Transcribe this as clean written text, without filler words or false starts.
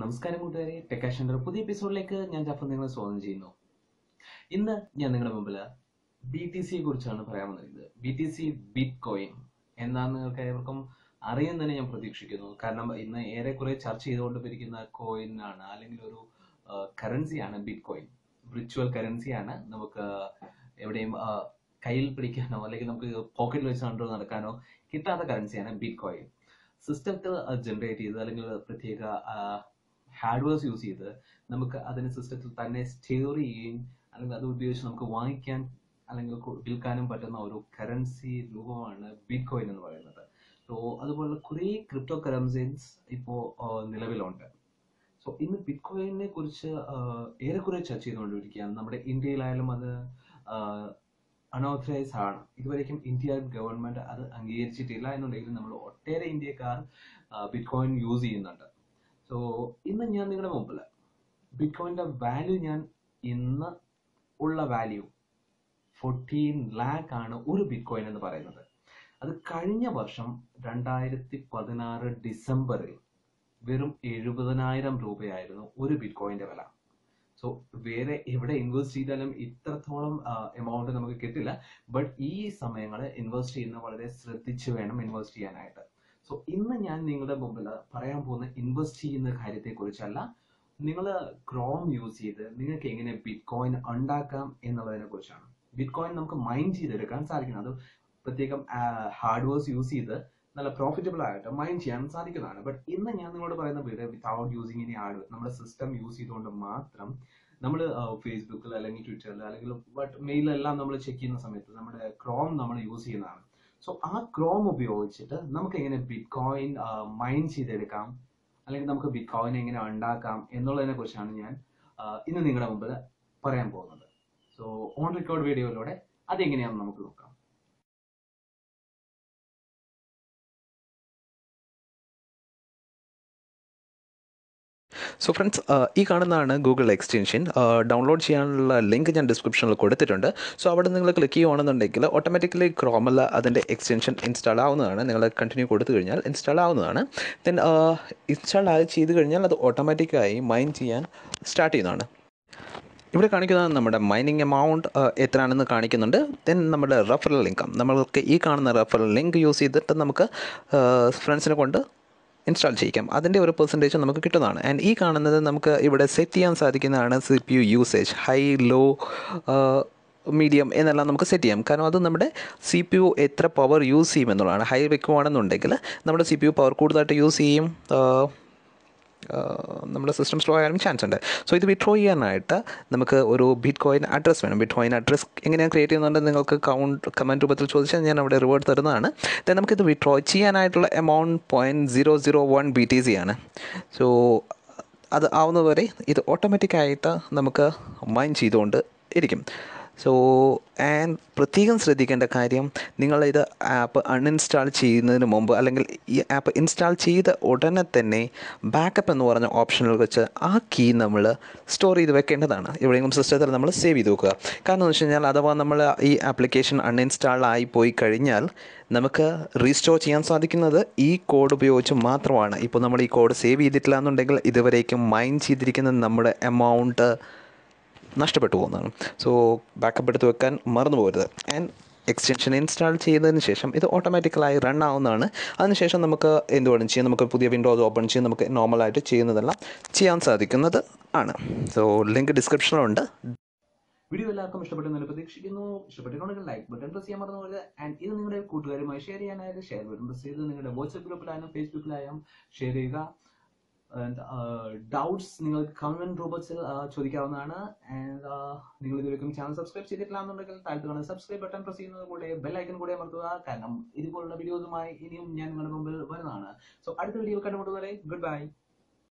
നമസ്കാരം കൂട്ടുകാരെ, ടെക് ആക്ഷൻ്റെ പുതിയ എപ്പിസോഡിലേക്ക് ഞാൻ ജാഫർ നിങ്ങളെ സ്വാഗതം ചെയ്യുന്നു. ഇന്ന് ഞാൻ നിങ്ങളുടെ മുമ്പിൽ BTCയെ കുറിച്ചാണ് പറയാൻ വന്നിരിക്കുന്നത്. BTC ബിറ്റ്കോയിൻ എന്താണെന്ന് നിങ്ങൾക്ക് ഏവർക്കും അറിയാൻ തന്നെ ഞാൻ പ്രതീക്ഷിക്കുന്നു. കാരണം ഇന്ന് ഏറെക്കുറെ ചർച്ച ചെയ്തുകൊണ്ടിരിക്കുന്ന കോയിനാണ്, അല്ലെങ്കിൽ ഒരു കറൻസിയാണ് ബിറ്റ്കോയിൻ. വിർച്വൽ കറൻസിയാണ്. നമുക്ക് എവിടെയും കയ്യിൽ പിടിക്കാനോ അല്ലെങ്കിൽ നമുക്ക് പോക്കറ്റിൽ വെച്ചുകൊണ്ടോ നടക്കാനോ കിട്ടാത്ത കറൻസിയാണ് ബിറ്റ്കോയിൻ. സിസ്റ്റത്തിൽ ജനറേറ്റ് ചെയ്ത് അല്ലെങ്കിൽ പ്രത്യേക ഹാർഡ്വെയർസ് യൂസ് ചെയ്ത് നമുക്ക് അതിന് സിസ്റ്റത്തിൽ തന്നെ സ്റ്റോർ ചെയ്യുകയും അല്ലെങ്കിൽ അത് ഉപയോഗിച്ച് നമുക്ക് വാങ്ങിക്കാൻ അല്ലെങ്കിൽ വിൽക്കാനും പറ്റുന്ന ഒരു കറൻസി രൂപമാണ് ബിറ്റ്കോയിൻ എന്ന് പറയുന്നത്. സോ അതുപോലുള്ള കുറേ ക്രിപ്റ്റോ കറൻസീസ് ഇപ്പോൾ നിലവിലുണ്ട്. സോ ഇന്ന് ബിറ്റ്കോയിനെ കുറിച്ച് ഏറെക്കുറെ ചർച്ച ചെയ്തുകൊണ്ടിരിക്കുകയാണ്. നമ്മുടെ ഇന്ത്യയിലായാലും അത് അൺഓതറൈസ്ഡ് ആണ്. ഇതുവരേക്കും ഇന്ത്യൻ ഗവൺമെന്റ് അത് അംഗീകരിച്ചിട്ടില്ല എന്നുണ്ടെങ്കിൽ നമ്മൾ ഒട്ടേറെ ഇന്ത്യക്കാർ ബിറ്റ്കോയിൻ യൂസ് ചെയ്യുന്നുണ്ട്. സോ ഇന്ന് ഞാൻ നിങ്ങളുടെ മുമ്പിൽ ബിറ്റ്കോയിൻ്റെ വാല്യൂ, ഞാൻ ഇന്ന് ഉള്ള വാല്യൂ 14 lakh ആണ് ഒരു ബിറ്റ്കോയിൻ എന്ന് പറയുന്നത്. അത് കഴിഞ്ഞ വർഷം 2016 ഡിസംബറിൽ വെറും 70,000 രൂപയായിരുന്നു ഒരു ബിറ്റ്കോയിൻ്റെ വില. സോ വേറെ എവിടെ ഇൻവെസ്റ്റ് ചെയ്താലും ഇത്രത്തോളം എമൗണ്ട് നമുക്ക് കിട്ടില്ല. ബട്ട് ഈ സമയങ്ങളിൽ ഇൻവെസ്റ്റ് ചെയ്യുന്ന വളരെ ശ്രദ്ധിച്ച് വേണം ഇൻവെസ്റ്റ് ചെയ്യാനായിട്ട്. സോ ഇന്ന് ഞാൻ നിങ്ങളുടെ മുമ്പിൽ പറയാൻ പോകുന്ന ഇൻവെസ്റ്റ് ചെയ്യുന്ന കാര്യത്തെക്കുറിച്ചല്ല, നിങ്ങൾ ക്രോം യൂസ് ചെയ്ത് നിങ്ങൾക്ക് എങ്ങനെ ബിറ്റ്കോയിൻ ഉണ്ടാക്കാം എന്നുള്ളതിനെ കുറിച്ചാണ്. ബിറ്റ്കോയിൻ നമുക്ക് മൈൻ ചെയ്തെടുക്കാൻ സാധിക്കണം. അത് പ്രത്യേകം ഹാർഡ്വെയർസ് യൂസ് ചെയ്ത് നല്ല പ്രോഫിറ്റബിൾ ആയിട്ട് മൈൻഡ് ചെയ്യാൻ സാധിക്കുന്നതാണ്. ബട്ട് ഇന്ന് ഞാൻ നിങ്ങളോട് പറയുന്ന വീഡിയോ വിതൗട്ട് യൂസിങ് ഇനി ആഡ് നമ്മുടെ സിസ്റ്റം യൂസ് ചെയ്തുകൊണ്ട് മാത്രം നമ്മൾ ഫേസ്ബുക്കിൽ അല്ലെങ്കിൽ ട്വിറ്ററിൽ അല്ലെങ്കിൽ മെയിലെല്ലാം നമ്മൾ ചെക്ക് ചെയ്യുന്ന സമയത്ത് നമ്മുടെ ക്രോം നമ്മൾ യൂസ് ചെയ്യുന്നതാണ്. സോ ആ ക്രോം ഉപയോഗിച്ചിട്ട് നമുക്ക് എങ്ങനെ ബിറ്റ്കോയിൻ മൈൻ ചെയ്തെടുക്കാം അല്ലെങ്കിൽ നമുക്ക് ബിറ്റ്കോയിൻ എങ്ങനെ ഉണ്ടാക്കാം എന്നുള്ളതിനെ കുറിച്ചാണ് ഞാൻ ഇന്ന് നിങ്ങളുടെ മുമ്പിൽ പറയാൻ പോകുന്നത്. സോ ഓൺ റെക്കോർഡ് വീഡിയോയിലൂടെ അതെങ്ങനെയാണെന്ന് നമുക്ക് നോക്കാം. സോ ഫ്രണ്ട്സ്, ഈ കാണുന്നതാണ് ഗൂഗിൾ എക്സ്റ്റൻഷൻ. ഡൗൺലോഡ് ചെയ്യാനുള്ള ലിങ്ക് ഞാൻ ഡിസ്ക്രിപ്ഷനിൽ കൊടുത്തിട്ടുണ്ട്. സോ അവിടെ നിങ്ങൾ ക്ലിക്ക് ചെയ്യുകയാണെന്നുണ്ടെങ്കിൽ ഓട്ടോമാറ്റിക്കലി ക്രോമിൽ അതിൻ്റെ എക്സ്റ്റൻഷൻ ഇൻസ്റ്റാൾ ആവുന്നതാണ്. നിങ്ങൾ കണ്ടിന്യൂ കൊടുത്തു കഴിഞ്ഞാൽ ഇൻസ്റ്റാൾ ആവുന്നതാണ്. ദെൻ ഇൻസ്റ്റാൾ ചെയ്ത് കഴിഞ്ഞാൽ അത് ഓട്ടോമാറ്റിക്കായി മൈൻ ചെയ്യാൻ സ്റ്റാർട്ട് ചെയ്യുന്നതാണ്. ഇവിടെ കാണിക്കുന്നത് നമ്മുടെ മൈനിങ് എമൗണ്ട് എത്രയാണെന്ന് കാണിക്കുന്നുണ്ട്. ദെൻ നമ്മുടെ റെഫറൽ ലിങ്കം, നമ്മൾക്ക് ഈ കാണുന്ന റെഫറൽ ലിങ്ക് യൂസ് ചെയ്തിട്ട് നമുക്ക് ഫ്രണ്ട്സിനെ കൊണ്ട് ഇൻസ്റ്റാൾ ചെയ്യിക്കാം. അതിൻ്റെ ഒരു പെർസെൻറ്റേജ് നമുക്ക് കിട്ടുന്നതാണ്. ആൻഡ് ഈ കാണുന്നത് നമുക്ക് ഇവിടെ സെറ്റ് ചെയ്യാൻ സാധിക്കുന്നതാണ്. CPU usage high, low, medium എന്നെല്ലാം നമുക്ക് സെറ്റ് ചെയ്യാം. കാരണം അത് നമ്മുടെ CPU എത്ര പവർ യൂസ് ചെയ്യുമെന്നുള്ളതാണ്. ഹൈ വെക്കുവാണെന്നുണ്ടെങ്കിൽ നമ്മുടെ CPU പവർ കൂടുതലായിട്ട് യൂസ് ചെയ്യും, നമ്മുടെ സിസ്റ്റം സ്ലോ ആയാലും ചാൻസ് ഉണ്ട്. സോ ഇത് വിഡ്രോ ചെയ്യാനായിട്ട് നമുക്ക് ഒരു ബിറ്റ്കോയിൻ അഡ്രസ്സ് വേണം. ബിറ്റ്കോയിൻ അഡ്രസ്സ് എങ്ങനെയാണ് ക്രിയേറ്റ് ചെയ്യുന്നുണ്ടെങ്കിൽ നിങ്ങൾക്ക് കമൻറ്റ് രൂപത്തിൽ ചോദിച്ചാൽ ഞാൻ അവിടെ റിവാർഡ് തരുന്നതാണ്. ദെൻ നമുക്കിത് വിഡ്രോ ചെയ്യാനായിട്ടുള്ള എമൗണ്ട് 0.001 BTC ആണ്. സോ അത് ആവുന്നതുവരെ ഇത് ഓട്ടോമാറ്റിക്കായിട്ട് നമുക്ക് മൈൻ ചെയ്തുകൊണ്ട് ഇരിക്കും. സോ ആൻഡ് പ്രത്യേകം ശ്രദ്ധിക്കേണ്ട കാര്യം, നിങ്ങളിത് ആപ്പ് അൺഇൻസ്റ്റാൾ ചെയ്യുന്നതിന് മുമ്പ് അല്ലെങ്കിൽ ഈ ആപ്പ് ഇൻസ്റ്റാൾ ചെയ്ത ഉടനെ തന്നെ ബാക്കപ്പ് എന്ന് പറഞ്ഞ ഓപ്ഷനിൽ വെച്ച് ആ കീ നമ്മൾ സ്റ്റോർ ചെയ്ത് വെക്കേണ്ടതാണ്. എവിടെയെങ്കിലും സിസ്റ്റത്തിൽ നമ്മൾ സേവ് ചെയ്ത് വെക്കുക. കാരണം എന്ന് വെച്ച് കഴിഞ്ഞാൽ അഥവാ നമ്മൾ ഈ ആപ്ലിക്കേഷൻ അൺഇൻസ്റ്റാൾ ആയി പോയി കഴിഞ്ഞാൽ നമുക്ക് റീസ്റ്റോർ ചെയ്യാൻ സാധിക്കുന്നത് ഈ കോഡ് ഉപയോഗിച്ച് മാത്രമാണ്. ഇപ്പോൾ നമ്മൾ ഈ കോഡ് സേവ് ചെയ്തിട്ടില്ല എന്നുണ്ടെങ്കിൽ ഇതുവരേക്കും മൈൻ ചെയ്തിരിക്കുന്ന നമ്മുടെ എമൗണ്ട് നഷ്ടപ്പെട്ടു പോകുന്നതാണ്. സോ ബാക്കപ്പ് എടുത്ത് വെക്കാൻ മറന്നു പോകരുത്. ആൻഡ് എക്സ്റ്റൻഷൻ ഇൻസ്റ്റാൾ ചെയ്തതിന് ശേഷം ഇത് ഓട്ടോമാറ്റിക്കലായി റൺ ആവുന്നതാണ്. അതിനുശേഷം നമുക്ക് എന്ത് വേണം ചെയ്യാം, നമുക്ക് പുതിയ വിൻഡോസ് ഓപ്പൺ ചെയ്യാം, നമുക്ക് നോർമലായിട്ട് ചെയ്യുന്നതെല്ലാം ചെയ്യാൻ സാധിക്കുന്നത് ആണ്. So link ഡിസ്ക്രിപ്ഷനിലുണ്ട്. വീഡിയോ എല്ലാവർക്കും ഇഷ്ടപ്പെട്ടെന്ന് പ്രതീക്ഷിക്കുന്നു. ഇഷ്ടപ്പെട്ടിട്ടുണ്ടെങ്കിൽ ലൈക്ക് ബട്ടൺ പ്രസ് ചെയ്യാൻ മറന്നുപോകരുത്. ആൻഡ് ഇത് നിങ്ങളുടെ കൂട്ടുകാരുമായി ഷെയർ ചെയ്യാനായിട്ട് ഷെയർ ബട്ടൺ പ്രസ് ചെയ്ത് നിങ്ങളുടെ വാട്സ്ആപ്പ് ഗ്രൂപ്പിലായാലും ഫേസ്ബുക്കിലായാലും ഷെയർ ചെയ്യുക. ഡൗട്ട്സ് നിങ്ങൾ കമന്റ് രൂപത്തിൽ ചോദിക്കാവുന്നതാണ്. ആൻഡ് നിങ്ങൾ ഇതുവരെയും ചാനൽ സബ്സ്ക്രൈബ് ചെയ്തിട്ടില്ലാന്നുണ്ടെങ്കിൽ താഴത്ത് കാണുന്ന സബ്സ്ക്രൈബ് ബട്ടൺ പ്രസ് ചെയ്യുന്നത് കൂടെ ബെൽ ഐക്കൺ കൂടെ അമർത്തുക. കാരണം ഇതുപോലുള്ള വീഡിയോസുമായി ഇനിയും ഞാൻ നിങ്ങളുടെ മുമ്പിൽ വരുന്നതാണ്. സോ അടുത്ത വീഡിയോ കണ്ടുമുട്ടുന്നവരെ ഗുഡ് ബൈ.